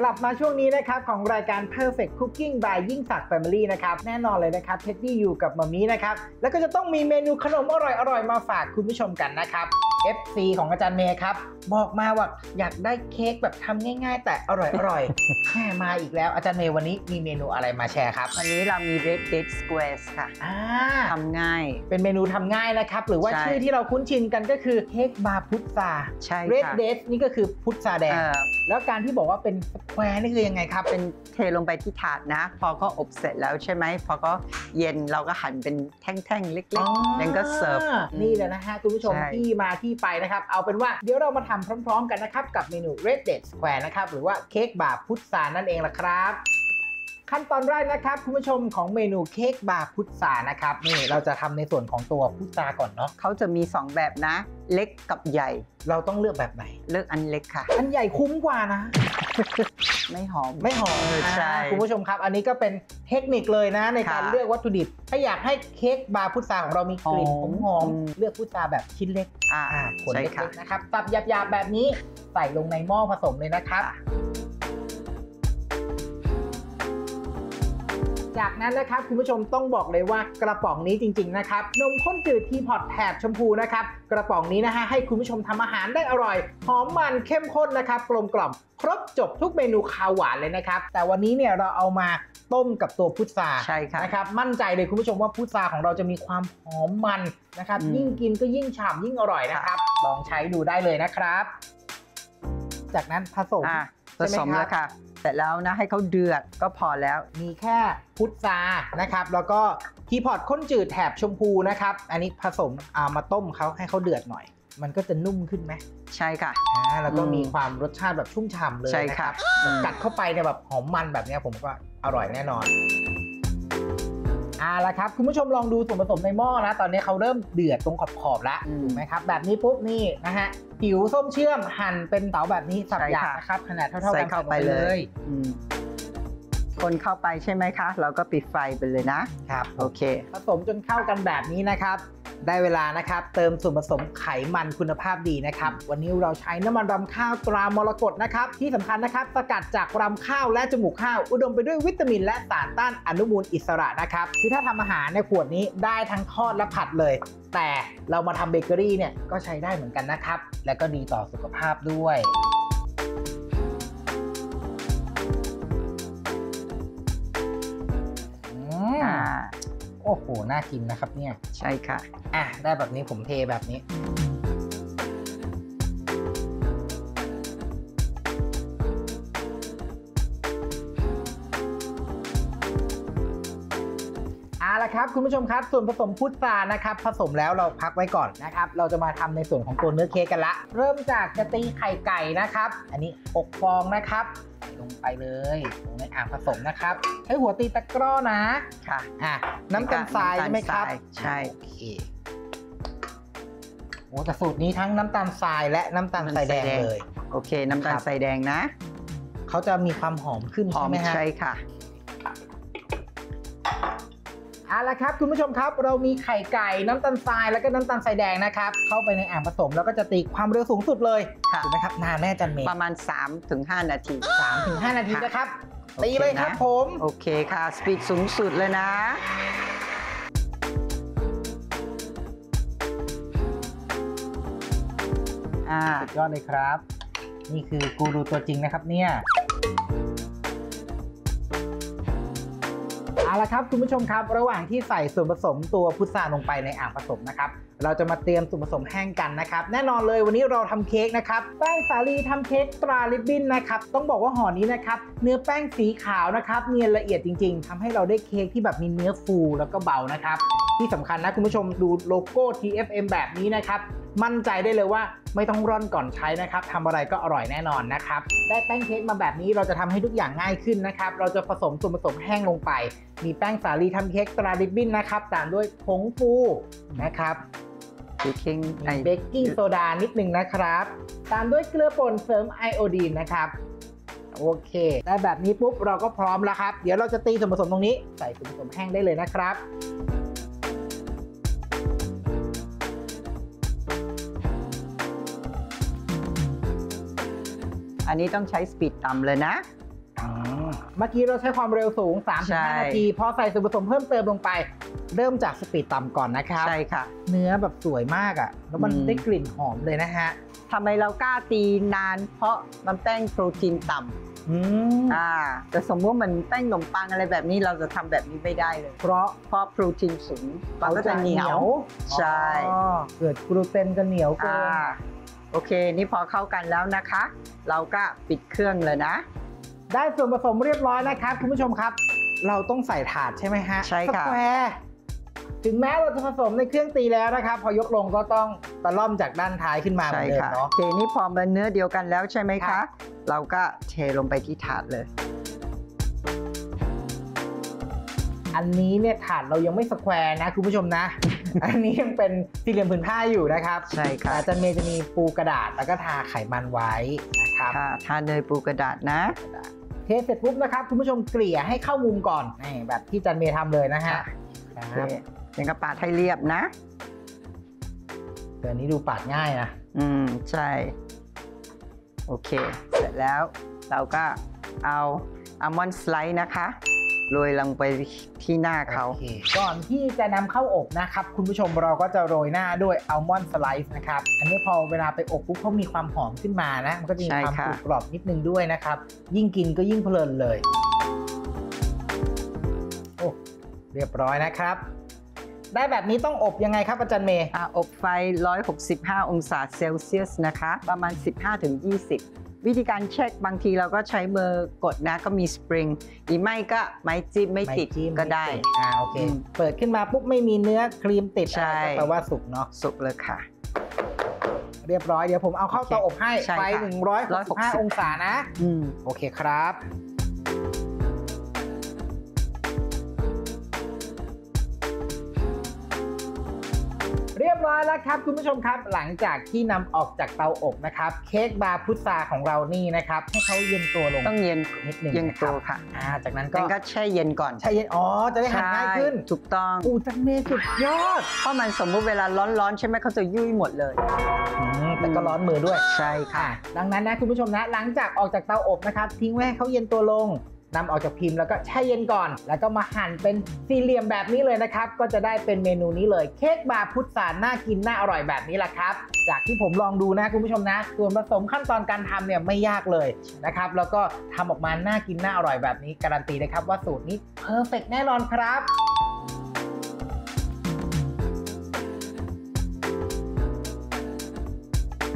กลับมาช่วงนี้นะครับของรายการ Perfect Cooking by Ying Sak Family นะครับแน่นอนเลยนะครับเท็ดดี้อยู่กับมัมมี่นะครับแล้วก็จะต้องมีเมนูขนมอร่อยๆมาฝากคุณผู้ชมกันนะครับ FC ของอาจารย์เมย์ครับบอกมาว่าอยากได้เค้กแบบทำง่ายๆแต่อร่อยๆแค่มาอีกแล้วอาจารย์เมย์วันนี้มีเมนูอะไรมาแชร์ครับวันนี้เรามี Red Date Squares ค่ะทำง่ายเป็นเมนูทำง่ายนะครับหรือว่าชื่อที่เราคุ้นชินกันก็คือเค้กบาร์พุทราใช่ Red Date นี่ก็คือพุทราแดงแล้วการที่บอกว่าเป็นแควนี่คือยังไงครับเป็นเทลงไปที่ถาดนะพอก็อบเสร็จแล้วใช่ไหมพอก็เย็นเราก็หั่นเป็นแท่งๆเล็กๆแล้วก็เสิร์ฟนี่เลยนะฮะคุณผู้ชมที่มาที่ไปนะครับเอาเป็นว่าเดี๋ยวเรามาทำพร้อมๆกันนะครับกับเมนู Red Date Square นะครับหรือว่าเค้กบาร์พุทรานั่นเองล่ะครับขั้นตอนแรกนะครับคุณผู้ชมของเมนูเค้กบาร์พุทรานะครับนี่เราจะทำในส่วนของตัวพุทราก่อนเนาะเขาจะมี2แบบนะเล็กกับใหญ่เราต้องเลือกแบบไหนเลือกอันเล็กค่ะอันใหญ่คุ้มกว่านะไม่หอมไม่หอมใช่คุณผู้ชมครับอันนี้ก็เป็นเทคนิคเลยนะในการเลือกวัตถุดิบถ้าอยากให้เค้กบาร์พุทราของเรามีกลิ่นหอมเลือกพุทราแบบชิ้นเล็กผลเล็กๆนะครับตับหยาบๆแบบนี้ใส่ลงในหม้อผสมเลยนะครับจากนั้นนะครับคุณผู้ชมต้องบอกเลยว่ากระป๋องนี้จริงๆนะครับนมข้นจืดทีพอตแถบชมพูนะครับกระป๋องนี้นะฮะให้คุณผู้ชมทำอาหารได้อร่อยหอมมันเข้มข้นนะครับกลมกล่อมครบจบทุกเมนูคาวหวานเลยนะครับแต่วันนี้เนี่ยเราเอามาต้มกับตัวพุทราใช่ค่ะนะครับมั่นใจเลยคุณผู้ชมว่าพุทราของเราจะมีความหอมมันนะครับยิ่งกินก็ยิ่งฉ่ำยิ่งอร่อยนะครับลองใช้ดูได้เลยนะครับจากนั้นผสมแล้วค่ะเสร็จแล้วนะให้เขาเดือดก็พอแล้วมีแค่พุทรานะครับแล้วก็ทีพอร์ตข้นจืดแถบชมพูนะครับอันนี้ผสมมาต้มเขาให้เขาเดือดหน่อยมันก็จะนุ่มขึ้นไหมใช่ค่ะแล้วก็มีความรสชาติแบบชุ่มฉ่ำเลยนะครับกัดเข้าไปเนี่ยแบบหอมมันแบบนี้ผมก็อร่อยแน่นอนเอาละครับคุณผู้ชมลองดูส่วนผสมในหม้อนะตอนนี้เขาเริ่มเดือดตรงขอบๆแล้วถูกไหมครับแบบนี้ปุ๊บนี่นะฮะผิวส้มเชื่อมหั่นเป็นเต๋าแบบนี้สับหยาบนะครับขนาดเท่าๆกันเข้าไปเลยคนเข้าไปใช่ไหมคะเราก็ปิดไฟไปเลยนะครับโอเคผสมจนเข้ากันแบบนี้นะครับได้เวลานะครับเติมส่วนผสมไขมันคุณภาพดีนะครับวันนี้เราใช้น้ำมันรำข้าวตรามรกตนะครับที่สำคัญนะครับสกัดจากรำข้าวและจมูกข้าวอุดมไปด้วยวิตามินและสารต้านอนุมูลอิสระนะครับคือถ้าทำอาหารในขวดนี้ได้ทั้งทอดและผัดเลยแต่เรามาทำเบเกอรี่เนี่ยก็ใช้ได้เหมือนกันนะครับและก็ดีต่อสุขภาพด้วยโอ้โหน่ากินนะครับเนี่ยใช่ค่ะได้แบบนี้ผมเทแบบนี้เอาละครับคุณผู้ชมครับส่วนผสมพุทรานะครับผสมแล้วเราพักไว้ก่อนนะครับเราจะมาทำในส่วนของตัวเนื้อเค้กกันละเริ่มจากจะตีไข่ไก่นะครับอันนี้6 ฟองนะครับลงไปเลยลงในอ่างผสมนะครับใช้หัวตีตะกร้อนะค่ะน้ำตาลทรายใช่ไหมครับใช่โอเคโอ้แต่สูตรนี้ทั้งน้ำตาลทรายและน้ำตาลทรายแดงเลยโอเคน้ำตาลทรายแดงนะเขาจะมีความหอมขึ้นใช่ไหมฮะใช่ค่ะเอาละครับคุณผู้ชมครับเรามีไข่ไก่น้ำตาลทรายแล้วก็น้ำตาลทรายแดงนะครับเข้าไปในอ่างผสมแล้วก็จะตีความเร็วสูงสุดเลยถูกไหมครับนานแน่จันเมย์ประมาณ 3-5 นาที 3-5 นาทีนะครับตีเลยครับผมโอเคค่ะสปีดสูงสุดเลยนะสุดยอดเลยครับนี่คือกูรูตัวจริงนะครับเนี่ยเอาละครับคุณผู้ชมครับระหว่างที่ใส่ส่วนผสมตัวพุทราลงไปในอ่างผสมนะครับเราจะมาเตรียมส่วนผสมแห้งกันนะครับแน่นอนเลยวันนี้เราทำเค้กนะครับแป้งสาลีทำเค้กตราริบบิ้นนะครับต้องบอกว่าห่อนี้นะครับเนื้อแป้งสีขาวนะครับเนียนละเอียดจริงๆทำให้เราได้เค้กที่แบบมีเนื้อฟูแล้วก็เบานะครับที่สำคัญนะคุณผู้ชมดูโลโก้ TFM แบบนี้นะครับมั่นใจได้เลยว่าไม่ต้องร่อนก่อนใช้นะครับทำอะไรก็อร่อยแน่นอนนะครับได้แป้งเค้กมาแบบนี้เราจะทำให้ทุกอย่างง่ายขึ้นนะครับเราจะผสมส่วนผสมแห้งลงไปมีแป้งสาลีทำเค้กตราริบบิ้นนะครับตามด้วยผงฟูนะครับเบกกิ้งโซดานิดนึงนะครับตามด้วยเกลือป่นเสริมไอโอดีนนะครับโอเคได้แบบนี้ปุ๊บเราก็พร้อมแล้วครับเดี๋ยวเราจะตีส่วนผสมตรงนี้ใส่ส่วนผสมแห้งได้เลยนะครับอันนี้ต้องใช้สปีดต่ำเลยนะ เมื่อกี้เราใช้ความเร็วสูง 3-5 นาทีพอใส่ส่วนผสมเพิ่มเติมลงไปเริ่มจากสปีดต่ำก่อนนะครับใช่ค่ะเนื้อแบบสวยมากอ่ะแล้วมันได้กลิ่นหอมเลยนะฮะทำไมเรากล้าตีนานเพราะมันแป้งโปรตีนต่ำแต่สมมติมันแป้งขนมปังอะไรแบบนี้เราจะทำแบบนี้ไม่ได้เลยเพราะโปรตีนสูงมันก็จะเหนียวใช่เกิดกลูเตนก็เหนียวเกินโอเคนี่พอเข้ากันแล้วนะคะเราก็ปิดเครื่องเลยนะได้ส่วนผสมเรียบร้อยนะครับคุณผู้ชมครับเราต้องใส่ถาดใช่ไหมฮะใช่ค่ะสแควร์ถึงแม้เราจะผสมในเครื่องตีแล้วนะครับพอยกลงก็ต้องตะล่อมจากด้านท้ายขึ้นมาเหมือนเดิมเนาะโอเคนี่พอมันเนื้อเดียวกันแล้วใช่ไหมคะเราก็เทลงไปที่ถาดเลยอันนี้เนี่ยถาดเรายังไม่สแควร์นะคุณผู้ชมนะอันนี้ยังเป็นสี่เหลี่ยมผืนผ้าอยู่นะครับใช่ค่ะอาจารย์เมย์จะมีปูกระดาษแล้วก็ทาไขมันไว้นะครับทาเนยปูกระดาษนะเทเสร็จปุ๊บนะครับคุณผู้ชมเกลี่ยให้เข้ามุมก่อนแบบที่จันเมย์ทำเลยนะฮะยังกระปาดให้เรียบนะตัวนี้ดูปาดง่ายนะใช่โอเคเสร็จแล้วเราก็เอาอัลมอนด์สไลซ์นะคะโรยลงไปที่หน้าเขาก่อนที่จะนำเข้าอบนะครับคุณผู้ชมเราก็จะโรยหน้าด้วยอัลมอนด์สไลซ์นะครับอันนี้พอเวลาไปอบปุ๊บเขามีความหอมขึ้นมานะมันก็จะมีความกรอบนิดนึงด้วยนะครับยิ่งกินก็ยิ่งเพลินเลยโอ้เรียบร้อยนะครับได้แบบนี้ต้องอบยังไงครับอาจารย์เมย์อบไฟ165องศาเซลเซียสนะคะประมาณ 15-20 วิธีการเช็คบางทีเราก็ใช้มือกดนะก็มีสปริงหรือไม่ก็ไม้จิ้มไม่ติดก็ได้โอเคเปิดขึ้นมาปุ๊บไม่มีเนื้อครีมติดก็แปลว่าสุกเนาะสุกเลยค่ะเรียบร้อยเดี๋ยวผมเอาเข้าเตาอบให้ไฟ165องศานะโอเคครับเรียบร้อยแล้วครับคุณผู้ชมครับหลังจากที่นำออกจากเตาอบนะครับเค้กบาพุทราของเรานี่นะครับให้เขาเย็นตัวลงต้องเย็นนิดนึงเย็นตัวค่ะจากนั้นก็แช่เย็นก่อนแช่เย็นจะได้หั่นง่ายขึ้นถูกต้องอูจังเมสุดยอดเพราะมันสมมุติเวลาร้อนๆใช่ไหมเขาจะยุ่ยหมดเลยแต่ก็ร้อนมือด้วยใช่ค่ะดังนั้นนะคุณผู้ชมนะหลังจากออกจากเตาอบนะครับทิ้งไว้ให้เขาเย็นตัวลงนำออกจากพิมพ์แล้วก็แช่เย็นก่อนแล้วก็มาหั่นเป็นสี่เหลี่ยมแบบนี้เลยนะครับก็จะได้เป็นเมนูนี้เลยเค้กบาพุทราน่ากินน่าอร่อยแบบนี้แหละครับจากที่ผมลองดูนะคุณผู้ชมนะส่วนผสมขั้นตอนการทำเนี่ยไม่ยากเลยนะครับแล้วก็ทำออกมาน่ากินน่าอร่อยแบบนี้การันตีเลยครับว่าสูตรนี้เพอร์เฟกต์แน่นอนครับ